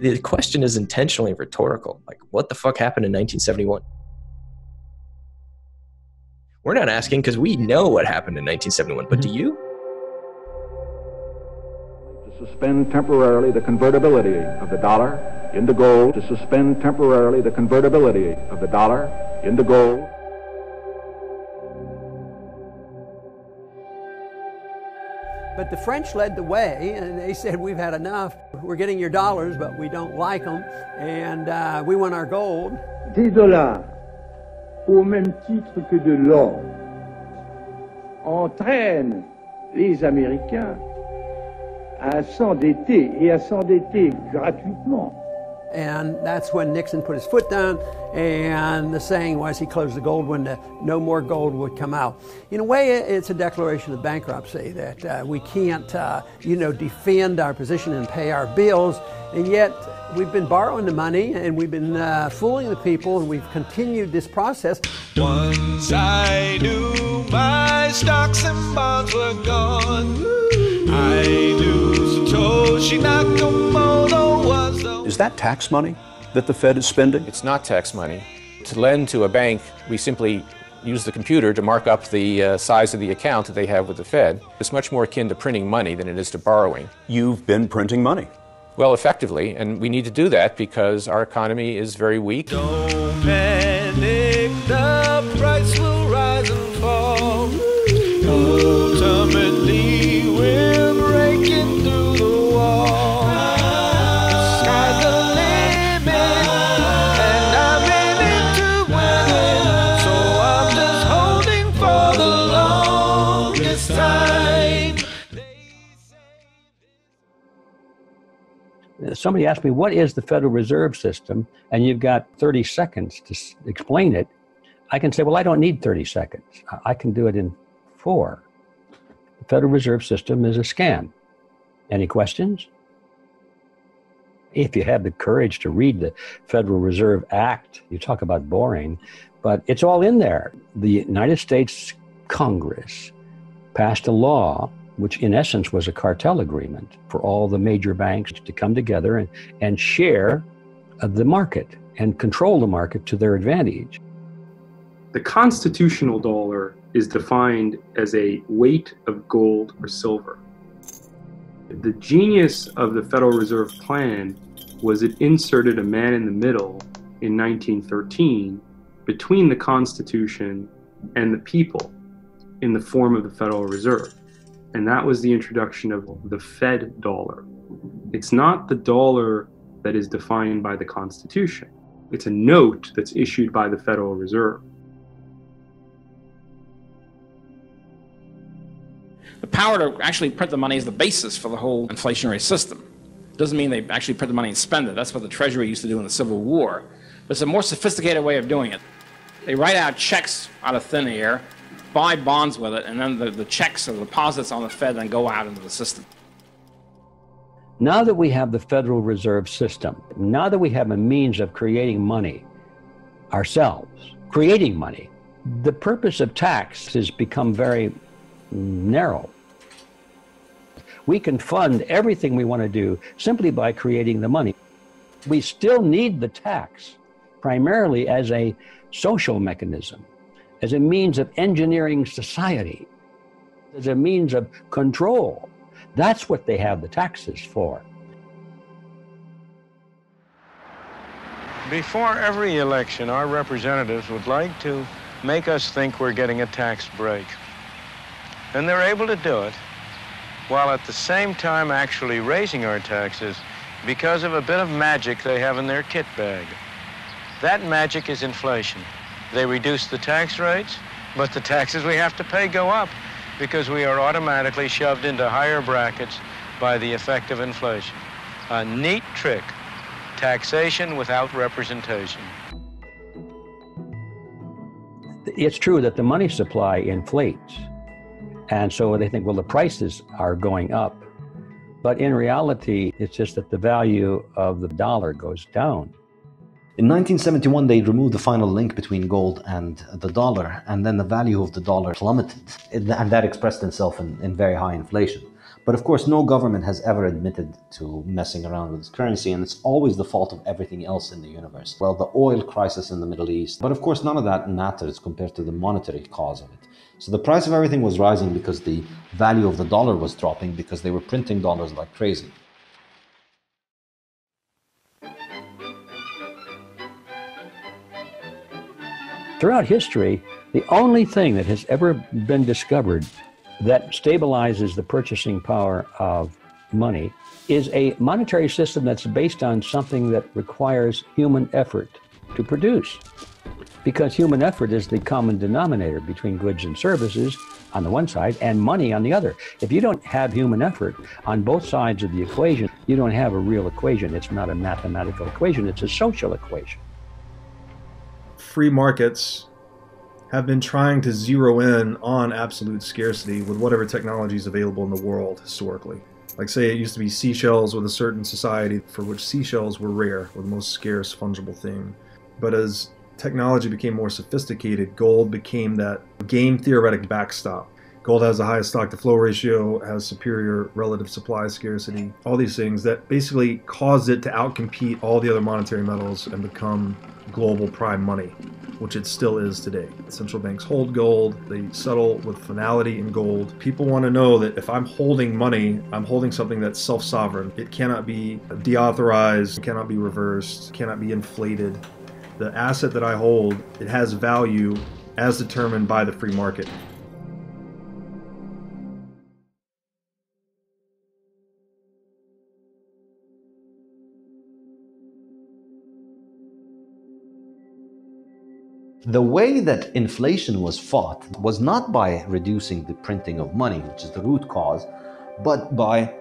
The question is intentionally rhetorical. Like, what the fuck happened in 1971? We're not asking because we know what happened in 1971, but do you? To suspend temporarily the convertibility of the dollar into gold. To suspend temporarily the convertibility of the dollar into gold. But the French led the way, and they said, we've had enough. We're getting your dollars, but we don't like them, and we want our gold. Des dollars, au même titre que de l'or, entraînent les Américains à s'endetter, et à s'endetter gratuitement. And that's when Nixon put his foot down, and the saying was he closed the gold window, no more gold would come out. In a way, it's a declaration of bankruptcy that we can't, defend our position and pay our bills, and yet we've been borrowing the money, and we've been fooling the people, and we've continued this process. Once I knew my stocks and bonds were gone, I knew Satoshi Nakamoto was the... Is that tax money that the Fed is spending? It's not tax money. To lend to a bank, we simply use the computer to mark up the size of the account that they have with the Fed. It's much more akin to printing money than it is to borrowing. You've been printing money. Well, effectively, and we need to do that because our economy is very weak. Don't panic, the price will rise and fall. Ultimately, we're breaking through the wall. Somebody asked me, what is the Federal Reserve System? And you've got 30 seconds to explain it. I can say, well, I don't need 30 seconds. I can do it in 4. The Federal Reserve System is a scam. Any questions? If you have the courage to read the Federal Reserve Act, you talk about boring, but it's all in there. The United States Congress passed a law which in essence was a cartel agreement for all the major banks to come together and share the market and control the market to their advantage. The constitutional dollar is defined as a weight of gold or silver. The genius of the Federal Reserve Plan was it inserted a man in the middle in 1913 between the Constitution and the people in the form of the Federal Reserve. And that was the introduction of the Fed dollar. It's not the dollar that is defined by the Constitution. It's a note that's issued by the Federal Reserve. The power to actually print the money is the basis for the whole inflationary system. Doesn't mean they actually print the money and spend it. That's what the Treasury used to do in the Civil War. But it's a more sophisticated way of doing it. They write out checks out of thin air, buy bonds with it, and then the checks or the deposits on the Fed then go out into the system. Now that we have the Federal Reserve System, now that we have a means of creating money ourselves, creating money, the purpose of tax has become very narrow. We can fund everything we want to do simply by creating the money. We still need the tax primarily as a social mechanism, as a means of engineering society, as a means of control. That's what they have the taxes for. Before every election, our representatives would like to make us think we're getting a tax break. And they're able to do it while at the same time actually raising our taxes because of a bit of magic they have in their kit bag. That magic is inflation. They reduce the tax rates, but the taxes we have to pay go up because we are automatically shoved into higher brackets by the effect of inflation. A neat trick, taxation without representation. It's true that the money supply inflates, and so they think, well, the prices are going up. But in reality, it's just that the value of the dollar goes down. In 1971, they removed the final link between gold and the dollar, and then the value of the dollar plummeted, and that expressed itself in very high inflation. But of course, no government has ever admitted to messing around with its currency, and it's always the fault of everything else in the universe. Well, the oil crisis in the Middle East. But of course, none of that matters compared to the monetary cause of it. So the price of everything was rising because the value of the dollar was dropping, because they were printing dollars like crazy. Throughout history, the only thing that has ever been discovered that stabilizes the purchasing power of money is a monetary system that's based on something that requires human effort to produce. Because human effort is the common denominator between goods and services on the one side and money on the other. If you don't have human effort on both sides of the equation, you don't have a real equation. It's not a mathematical equation, it's a social equation. Free markets have been trying to zero in on absolute scarcity with whatever technology is available in the world historically. Like, say, it used to be seashells with a certain society for which seashells were rare, or the most scarce fungible thing. But as technology became more sophisticated, gold became that game-theoretic backstop. Gold has the highest stock-to-flow ratio, has superior relative supply scarcity, all these things that basically caused it to outcompete all the other monetary metals and become global prime money, which it still is today. Central banks hold gold, they settle with finality in gold. People want to know that if I'm holding money, I'm holding something that's self-sovereign. It cannot be deauthorized, cannot be reversed, cannot be inflated. The asset that I hold, it has value as determined by the free market. The way that inflation was fought was not by reducing the printing of money, which is the root cause, but by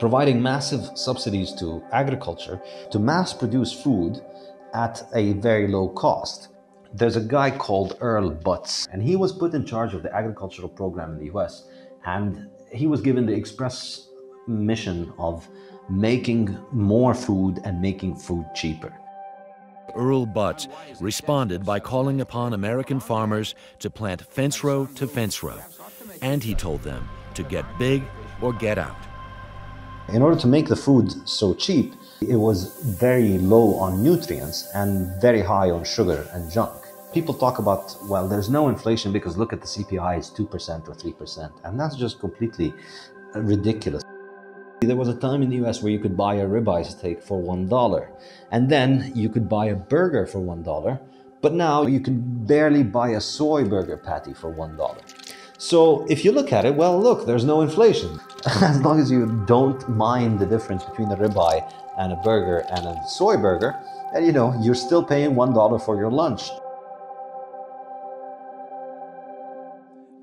providing massive subsidies to agriculture to mass produce food at a very low cost. There's a guy called Earl Butz, and he was put in charge of the agricultural program in the US, and he was given the express mission of making more food and making food cheaper. Earl Butz responded by calling upon American farmers to plant fence row to fence row, and he told them to get big or get out. In order to make the food so cheap, it was very low on nutrients and very high on sugar and junk. People talk about, well, there's no inflation because look at the CPI, is 2% or 3%, and that's just completely ridiculous. There was a time in the US where you could buy a ribeye steak for $1, and then you could buy a burger for $1, but now you can barely buy a soy burger patty for $1. So if you look at it, well, look, there's no inflation. As long as you don't mind the difference between a ribeye and a burger and a soy burger, and you know, you're still paying $1 for your lunch.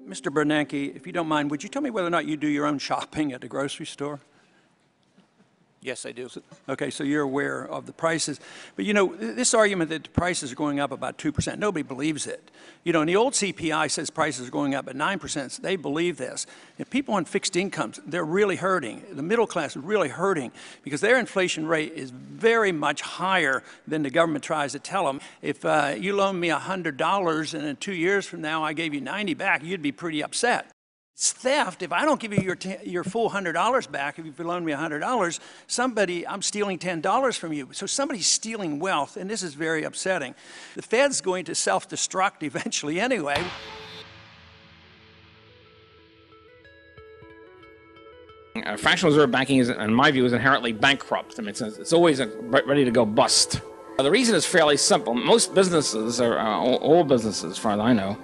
Mr. Bernanke, if you don't mind, would you tell me whether or not you do your own shopping at the grocery store? Yes, I do. Okay, so you're aware of the prices. But you know, this argument that the prices are going up about 2%, nobody believes it. You know, and the old CPI says prices are going up at 9%, so they believe this. And people on fixed incomes, they're really hurting. The middle class is really hurting because their inflation rate is very much higher than the government tries to tell them. If you loan me $100 and in 2 years from now I gave you 90 back, you'd be pretty upset. It's theft. If I don't give you your full $100 back, if you loan me $100, I'm stealing $10 from you. So somebody's stealing wealth, and this is very upsetting. The Fed's going to self-destruct eventually anyway. Fractional reserve banking, is, in my view, is inherently bankrupt. I mean, it's always ready to go bust. The reason is fairly simple. Most businesses, or all businesses as far as I know,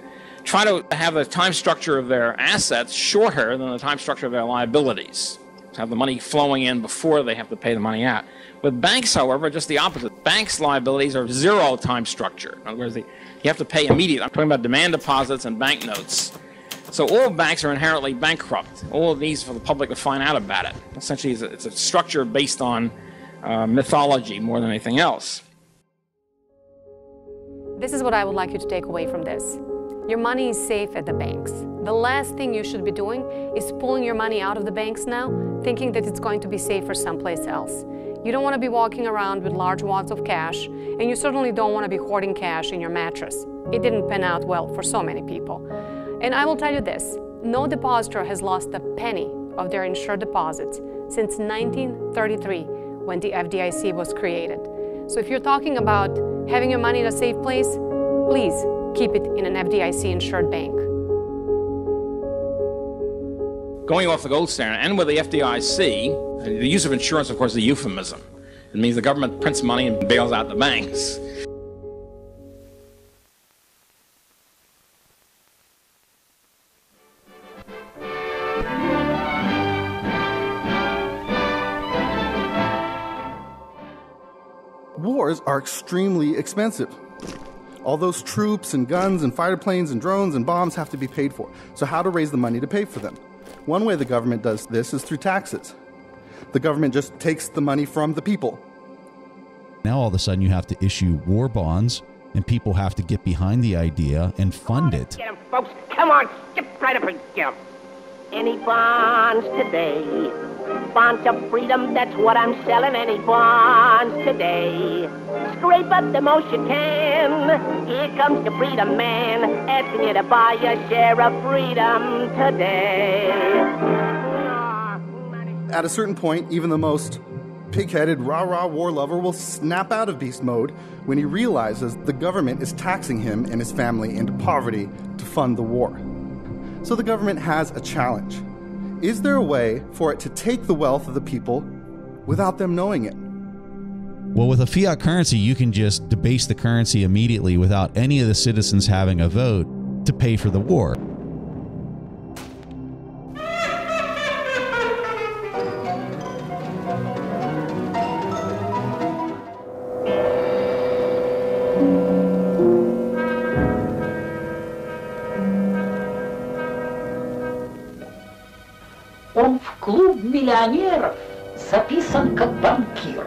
try to have the time structure of their assets shorter than the time structure of their liabilities. Have the money flowing in before they have to pay the money out. With banks, however, just the opposite. Banks' liabilities are zero time structure. In other words, you have to pay immediately. I'm talking about demand deposits and banknotes. So all banks are inherently bankrupt. All of these for the public to find out about it. Essentially, it's a structure based on mythology more than anything else. This is what I would like you to take away from this. Your money is safe at the banks. The last thing you should be doing is pulling your money out of the banks now, thinking that it's going to be safer someplace else. You don't want to be walking around with large wads of cash, and you certainly don't want to be hoarding cash in your mattress. It didn't pan out well for so many people. And I will tell you this, no depositor has lost a penny of their insured deposits since 1933, when the FDIC was created. So if you're talking about having your money in a safe place, please keep it in an FDIC-insured bank. Going off the gold standard, and with the FDIC, the use of insurance, of course, is a euphemism. It means the government prints money and bails out the banks. Wars are extremely expensive. All those troops and guns and fighter planes and drones and bombs have to be paid for. So how to raise the money to pay for them? One way the government does this is through taxes. The government just takes the money from the people. Now all of a sudden you have to issue war bonds, and people have to get behind the idea and fund it. Get 'em, folks. Come on, skip right up and get 'em. Any bonds today, bonds of freedom, that's what I'm selling. Any bonds today, scrape up the most you can. Here comes the freedom man, asking you to buy your share of freedom today. At a certain point, even the most pig-headed, rah-rah war lover will snap out of beast mode when he realizes the government is taxing him and his family into poverty to fund the war. So the government has a challenge. Is there a way for it to take the wealth of the people without them knowing it? Well, with a fiat currency, you can just debase the currency immediately without any of the citizens having a vote to pay for the war. Он в клуб миллионеров записан как банкир.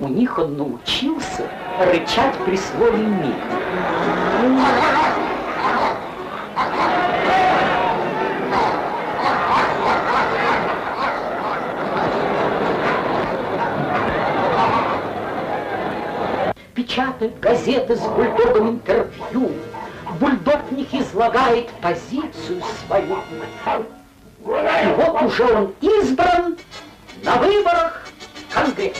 У них он научился рычать при слове «мир». Печатают газеты с бульдогом интервью. Бульдог в них излагает позицию свою. И вот уже он избран на выборах в Конгресс.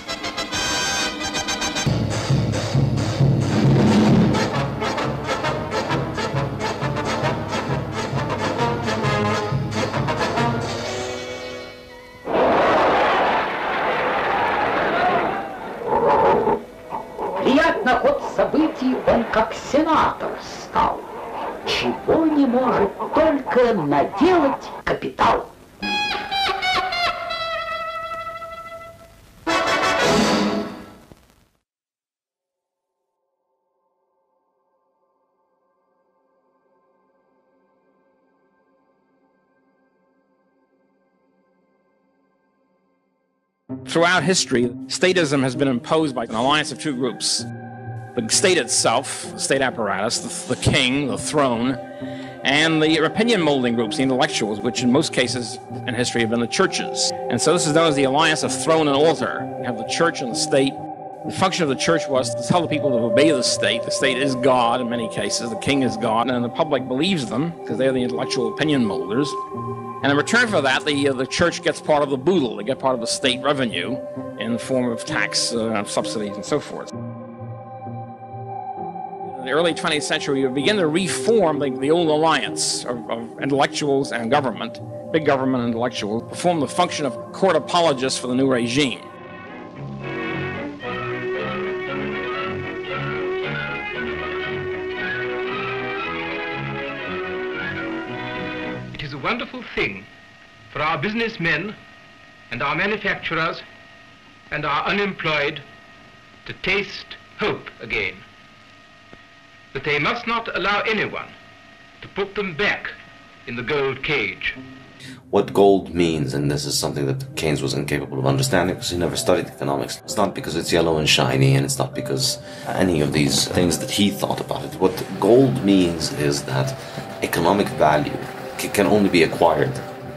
Приятно ход событий, он как сенатор стал. Чего не может только наделать капитал. Throughout history, statism has been imposed by an alliance of two groups. The state itself, the state apparatus, the king, the throne, and the opinion-molding groups, the intellectuals, which in most cases in history have been the churches. And so this is known as the alliance of throne and altar. You have the church and the state. The function of the church was to tell the people to obey the state. The state is God in many cases. The king is God. And the public believes them because they are the intellectual opinion molders. And in return for that, the church gets part of the boodle. They get part of the state revenue in the form of tax, subsidies, and so forth. In the early 20th century, you begin to reform the old alliance of intellectuals and government, big government intellectuals, perform the function of court apologists for the new regime. It is a wonderful thing for our businessmen and our manufacturers and our unemployed to taste hope again. But they must not allow anyone to put them back in the gold cage. What gold means, and this is something that Keynes was incapable of understanding because he never studied economics, it's not because it's yellow and shiny, and it's not because any of these things that he thought about it. What gold means is that economic value can only be acquired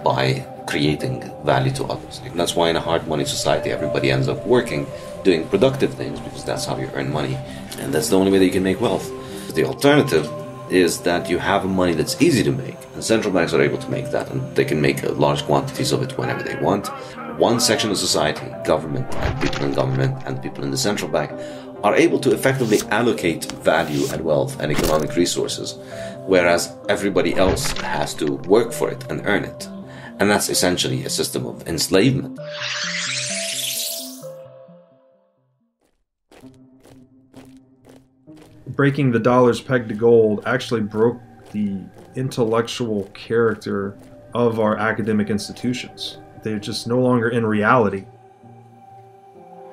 by creating value to others. And that's why in a hard money society everybody ends up working, doing productive things, because that's how you earn money. And that's the only way that you can make wealth. The alternative is that you have money that's easy to make, and central banks are able to make that, and they can make large quantities of it whenever they want. One section of society, government and people in government and people in the central bank, are able to effectively allocate value and wealth and economic resources, whereas everybody else has to work for it and earn it. And that's essentially a system of enslavement. Breaking the dollars pegged to gold actually broke the intellectual character of our academic institutions. They're just no longer in reality.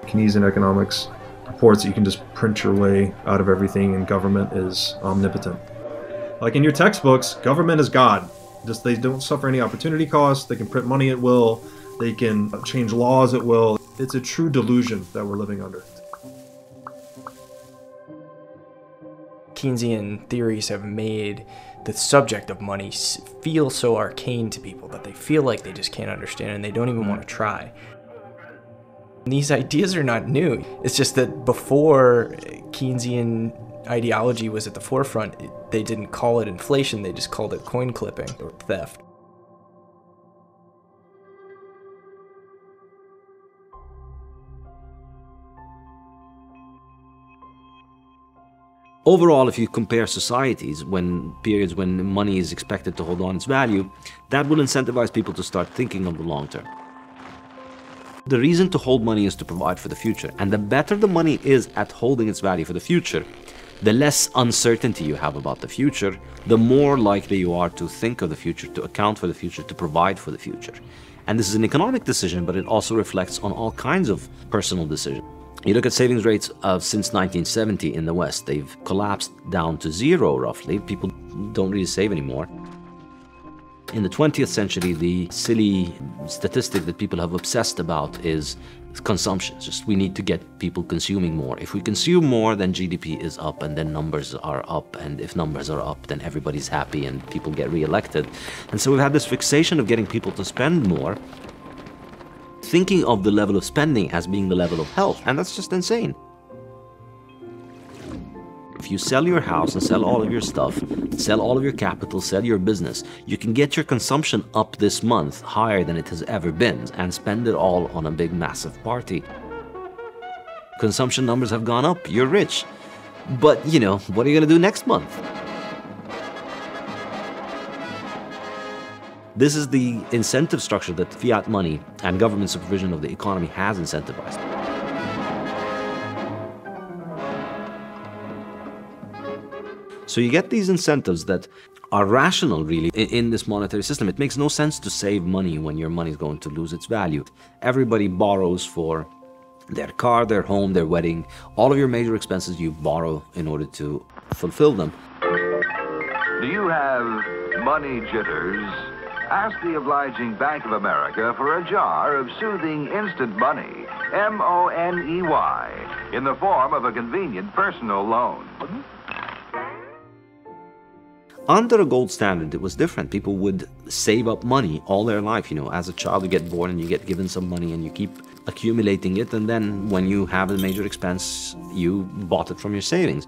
Keynesian economics reports that you can just print your way out of everything and government is omnipotent. Like in your textbooks, government is God. Just they don't suffer any opportunity costs, they can print money at will, they can change laws at will. It's a true delusion that we're living under. Keynesian theories have made the subject of money feel so arcane to people that they feel like they just can't understand and they don't even want to try. And these ideas are not new. It's just that before Keynesian ideology was at the forefront, they didn't call it inflation, they just called it coin clipping or theft. Overall, if you compare societies, when periods when money is expected to hold on its value, that will incentivize people to start thinking of the long term. The reason to hold money is to provide for the future, and the better the money is at holding its value for the future, the less uncertainty you have about the future, the more likely you are to think of the future, to account for the future, to provide for the future. And this is an economic decision, but it also reflects on all kinds of personal decisions. You look at savings rates since 1970 in the West, they've collapsed down to zero roughly. People don't really save anymore. In the 20th century, the silly statistic that people have obsessed about is consumption. It's just we need to get people consuming more. If we consume more, then GDP is up and then numbers are up. And if numbers are up, then everybody's happy and people get reelected. And so we've had this fixation of getting people to spend more, thinking of the level of spending as being the level of health. And that's just insane. If you sell your house and sell all of your stuff, sell all of your capital, sell your business, you can get your consumption up this month higher than it has ever been and spend it all on a big massive party. Consumption numbers have gone up, you're rich. But, you know, what are you going to do next month? This is the incentive structure that fiat money and government supervision of the economy has incentivized. So you get these incentives that are rational, really, in this monetary system. It makes no sense to save money when your money is going to lose its value. Everybody borrows for their car, their home, their wedding. All of your major expenses you borrow in order to fulfill them. Do you have money jitters? Ask the obliging Bank of America for a jar of soothing instant money, M-O-N-E-Y, in the form of a convenient personal loan. Under a gold standard, it was different. People would save up money all their life. You know, as a child, you get born and you get given some money and you keep accumulating it. And then when you have a major expense, you bought it from your savings.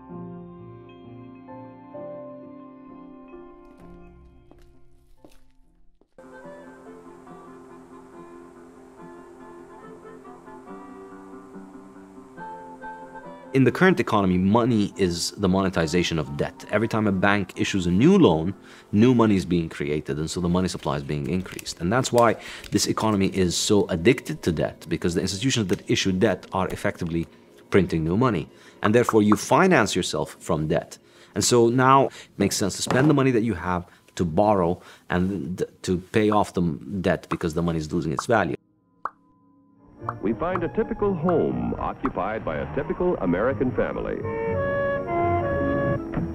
In the current economy, money is the monetization of debt. Every time a bank issues a new loan, new money is being created, and so the money supply is being increased. And that's why this economy is so addicted to debt, because the institutions that issue debt are effectively printing new money. And therefore, you finance yourself from debt. And so now it makes sense to spend the money that you have to borrow and to pay off the debt because the money is losing its value. We find a typical home occupied by a typical American family.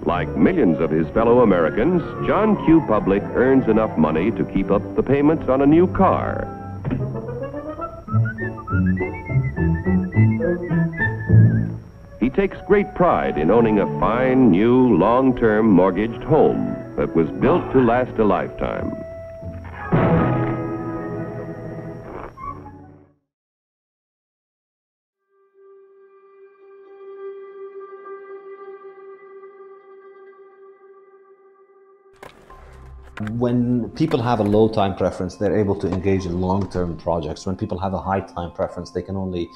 Like millions of his fellow Americans, John Q. Public earns enough money to keep up the payments on a new car. He takes great pride in owning a fine, new, long-term mortgaged home that was built to last a lifetime. When people have a low time preference, they're able to engage in long-term projects. When people have a high time preference, they can only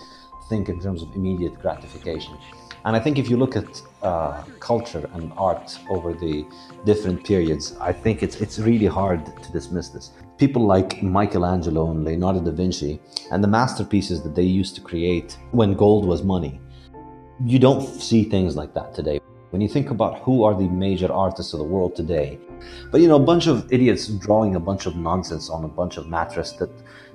think in terms of immediate gratification. And I think if you look at culture and art over the different periods, I think it's really hard to dismiss this. People like Michelangelo and Leonardo da Vinci and the masterpieces that they used to create when gold was money, you don't see things like that today. When you think about who are the major artists of the world today, but you know, a bunch of idiots drawing a bunch of nonsense on a bunch of mattress that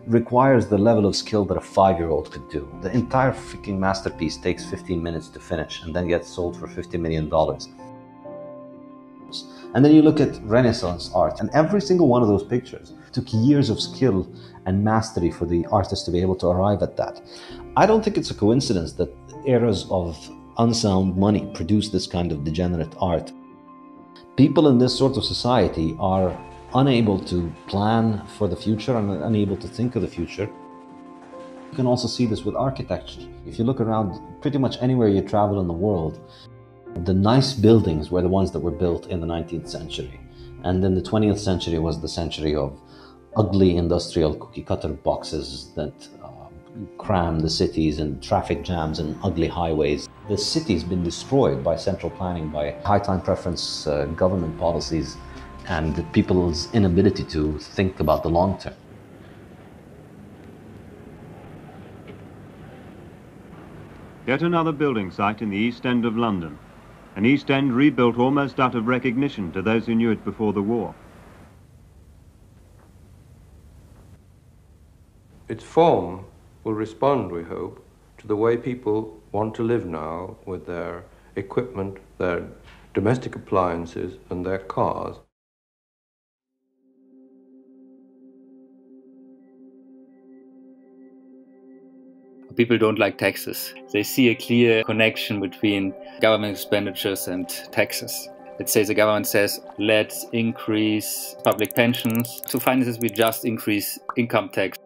requires the level of skill that a 5-year-old could do. The entire freaking masterpiece takes 15 minutes to finish and then gets sold for $50 million. And then you look at Renaissance art, and every single one of those pictures took years of skill and mastery for the artist to be able to arrive at that. I don't think it's a coincidence that eras of unsound money produce this kind of degenerate art. People in this sort of society are unable to plan for the future and unable to think of the future. You can also see this with architecture. If you look around pretty much anywhere you travel in the world, the nice buildings were the ones that were built in the 19th century. And then the 20th century was the century of ugly industrial cookie cutter boxes that cram the cities and traffic jams and ugly highways. The city's been destroyed by central planning, by high time preference government policies, and people's inability to think about the long term. Yet another building site in the East End of London, an East End rebuilt almost out of recognition to those who knew it before the war. Its form will respond, we hope, to the way people want to live now with their equipment, their domestic appliances and their cars. People don't like taxes. They see a clear connection between government expenditures and taxes. Let's say the government says, let's increase public pensions. To finance this, we just increase income tax.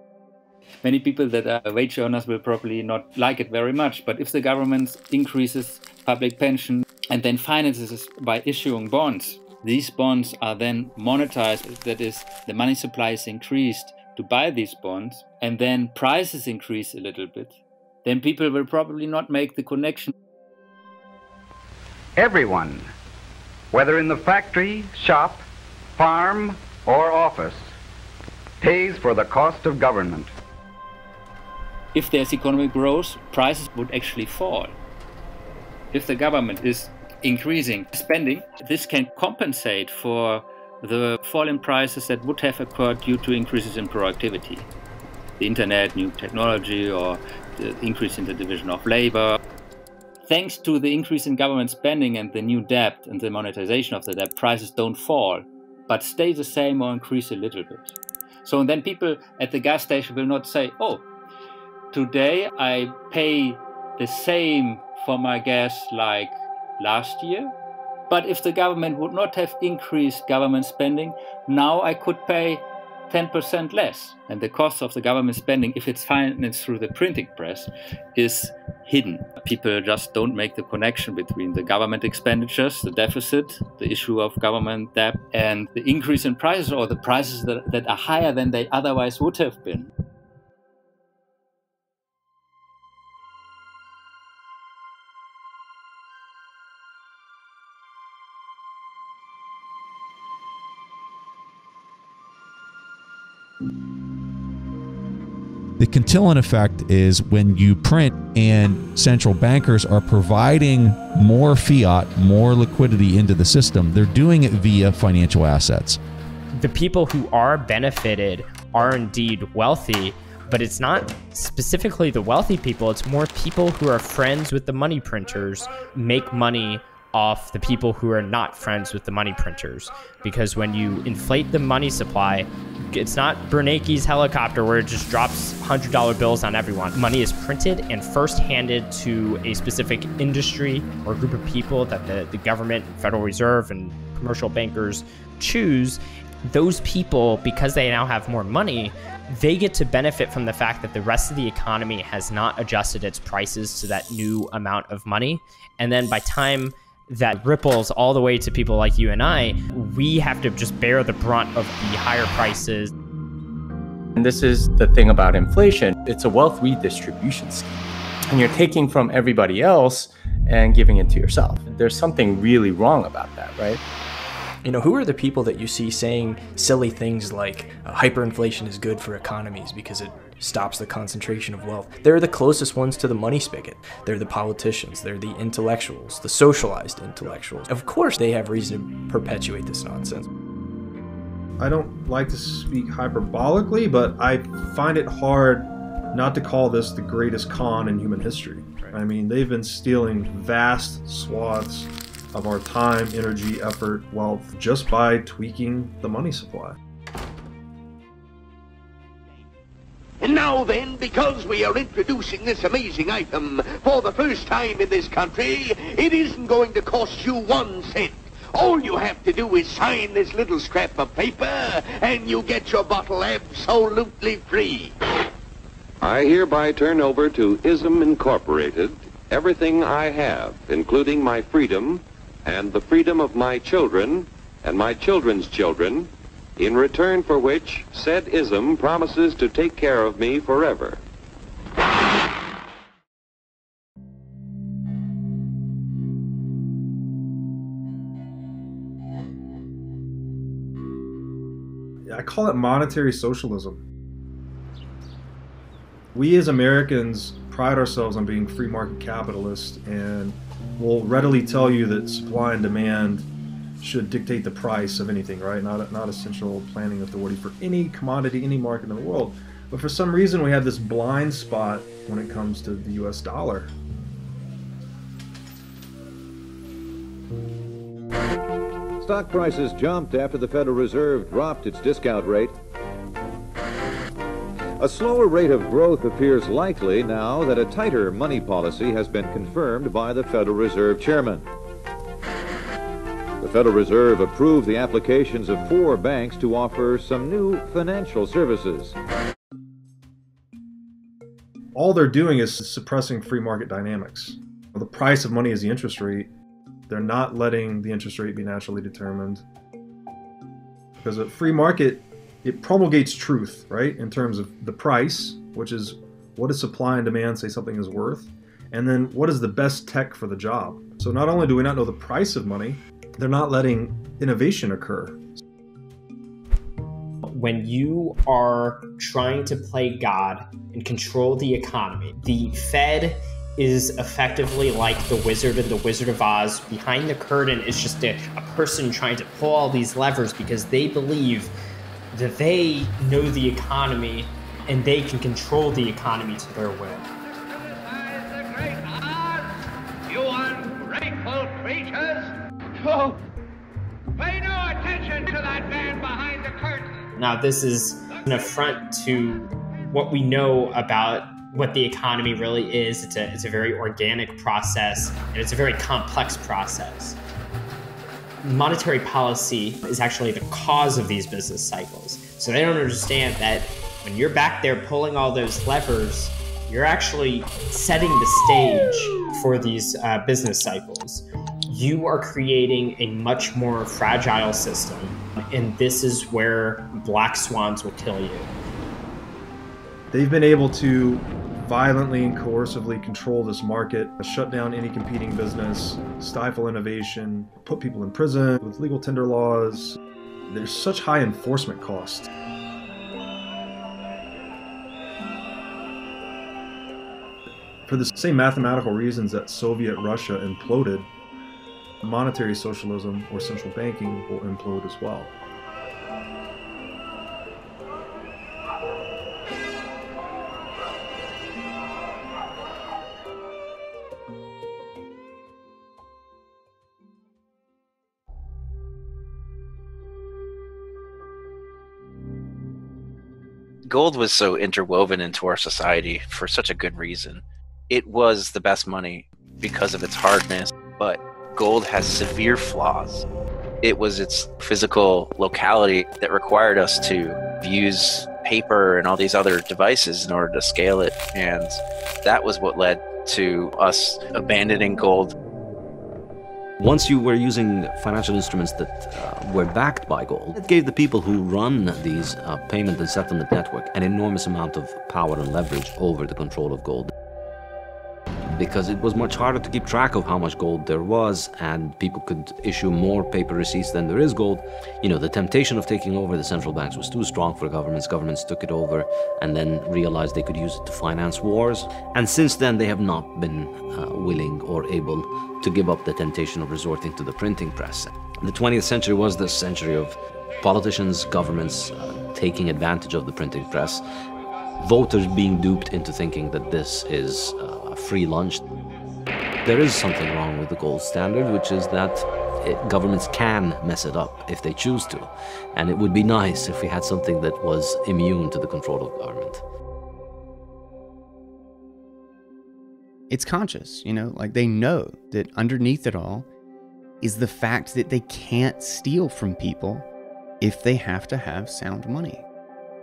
Many people that are wage earners will probably not like it very much, but if the government increases public pension and then finances this by issuing bonds, these bonds are then monetized, that is, the money supply is increased to buy these bonds, and then prices increase a little bit, then people will probably not make the connection. Everyone, whether in the factory, shop, farm, or office, pays for the cost of government. If there's economic growth, prices would actually fall. If the government is increasing spending, this can compensate for the fall in prices that would have occurred due to increases in productivity. The internet, new technology, or the increase in the division of labor. Thanks to the increase in government spending and the new debt and the monetization of the debt, prices don't fall, but stay the same or increase a little bit. So then people at the gas station will not say, oh, today I pay the same for my gas like last year, but if the government would not have increased government spending, now I could pay 10% less. And the cost of the government spending, if it's financed through the printing press, is hidden. People just don't make the connection between the government expenditures, the deficit, the issue of government debt, and the increase in prices, or the prices that are higher than they otherwise would have been. The Cantillon effect is when you print and central bankers are providing more fiat, more liquidity into the system, they're doing it via financial assets. The people who are benefited are indeed wealthy, but it's not specifically the wealthy people, it's more people who are friends with the money printers make money off the people who are not friends with the money printers. Because when you inflate the money supply, it's not Bernanke's helicopter where it just drops $100 bills on everyone. Money is printed and first handed to a specific industry or group of people that the government, Federal Reserve, and commercial bankers choose. Those people, because they now have more money, they get to benefit from the fact that the rest of the economy has not adjusted its prices to that new amount of money. And then by time that ripples all the way to people like you and I, we have to just bear the brunt of the higher prices. And this is the thing about inflation. It's a wealth redistribution scheme. And you're taking from everybody else and giving it to yourself. There's something really wrong about that, right? You know, who are the people that you see saying silly things like hyperinflation is good for economies because it stops the concentration of wealth? They're the closest ones to the money spigot. They're the politicians, they're the intellectuals, the socialized intellectuals. Of course they have reason to perpetuate this nonsense. I don't like to speak hyperbolically, but I find it hard not to call this the greatest con in human history. I mean, they've been stealing vast swaths of our time, energy, effort, wealth, just by tweaking the money supply. And now then, because we are introducing this amazing item for the first time in this country, it isn't going to cost you 1 cent. All you have to do is sign this little scrap of paper, and you get your bottle absolutely free. I hereby turn over to ISM Incorporated everything I have, including my freedom and the freedom of my children and my children's children, in return for which said ISM promises to take care of me forever. I call it monetary socialism. We as Americans pride ourselves on being free market capitalists, and will readily tell you that supply and demand should dictate the price of anything, right? Not essential planning authority for any commodity, any market in the world. But for some reason, we have this blind spot when it comes to the US dollar. Stock prices jumped after the Federal Reserve dropped its discount rate. A slower rate of growth appears likely now that a tighter money policy has been confirmed by the Federal Reserve Chairman. The Federal Reserve approved the applications of 4 banks to offer some new financial services. All they're doing is suppressing free market dynamics. The price of money is the interest rate. They're not letting the interest rate be naturally determined. Because a free market, it promulgates truth, right, in terms of the price, which is what does supply and demand say something is worth, and then what is the best tech for the job. So not only do we not know the price of money, they're not letting innovation occur. When you are trying to play God and control the economy, the Fed is effectively like the wizard in The Wizard of Oz. Behind the curtain is just a person trying to pull all these levers because they believe that they know the economy and they can control the economy to their will. You ungrateful creatures! Oh, pay no attention to that man behind the curtain! Now, this is an affront to what we know about what the economy really is. It's a very organic process, and it's a very complex process. Monetary policy is actually the cause of these business cycles. So they don't understand that when you're back there pulling all those levers, you're actually setting the stage for these business cycles. You are creating a much more fragile system, and this is where black swans will kill you. They've been able to violently and coercively control this market, shut down any competing business, stifle innovation, put people in prison with legal tender laws. There's such high enforcement costs. For the same mathematical reasons that Soviet Russia imploded, monetary socialism or central banking will implode as well. Gold was so interwoven into our society for such a good reason. It was the best money because of its hardness, but gold has severe flaws. It was its physical locality that required us to use paper and all these other devices in order to scale it, and that was what led to us abandoning gold. Once you were using financial instruments that were backed by gold, it gave the people who run these payment and settlement network an enormous amount of power and leverage over the control of gold. Because it was much harder to keep track of how much gold there was, and people could issue more paper receipts than there is gold. You know, the temptation of taking over the central banks was too strong for governments. Governments took it over and then realized they could use it to finance wars. And since then, they have not been willing or able to give up the temptation of resorting to the printing press. The 20th century was the century of politicians, governments taking advantage of the printing press, voters being duped into thinking that this is free lunch. There is something wrong with the gold standard, which is that governments can mess it up if they choose to. And it would be nice if we had something that was immune to the control of government. It's conscious, you know, like they know that underneath it all is the fact that they can't steal from people if they have to have sound money.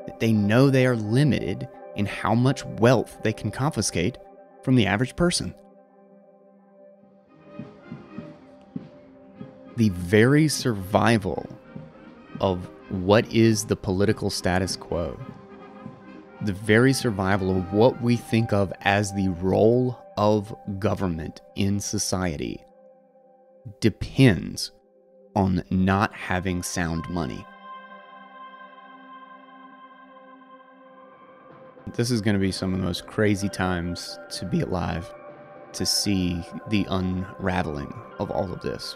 That they know they are limited in how much wealth they can confiscate from the average person. The very survival of what is the political status quo, the very survival of what we think of as the role of government in society depends on not having sound money. This is going to be some of the most crazy times to be alive, to see the unraveling of all of this.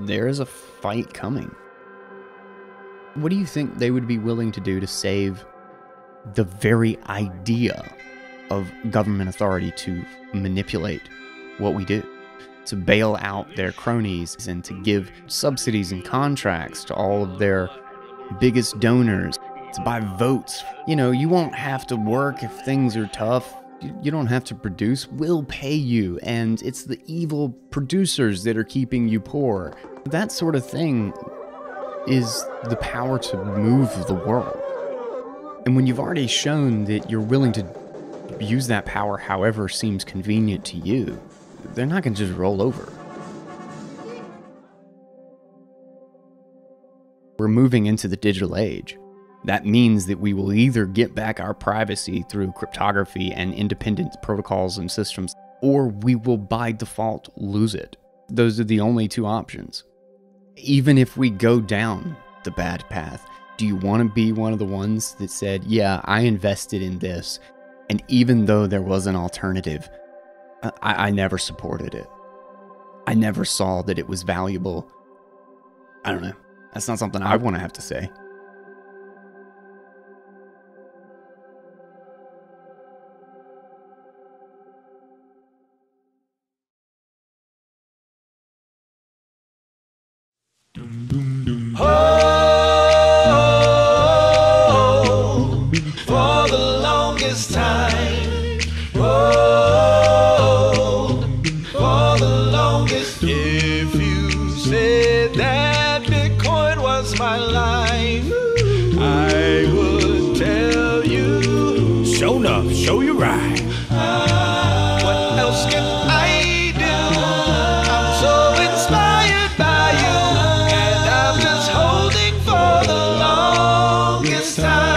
There is a fight coming. What do you think they would be willing to do to save the very idea of government authority to manipulate what we do, to bail out their cronies and to give subsidies and contracts to all of their biggest donors? To buy votes. You know, you won't have to work if things are tough. You don't have to produce. We'll pay you, and it's the evil producers that are keeping you poor. That sort of thing is the power to move the world. And when you've already shown that you're willing to use that power however seems convenient to you, they're not going to just roll over. We're moving into the digital age. That means that we will either get back our privacy through cryptography and independent protocols and systems, or we will by default lose it. Those are the only two options. Even if we go down the bad path, do you want to be one of the ones that said, yeah, I invested in this, and even though there was an alternative, I never supported it. I never saw that it was valuable. I don't know. That's not something I want to have to say. Time.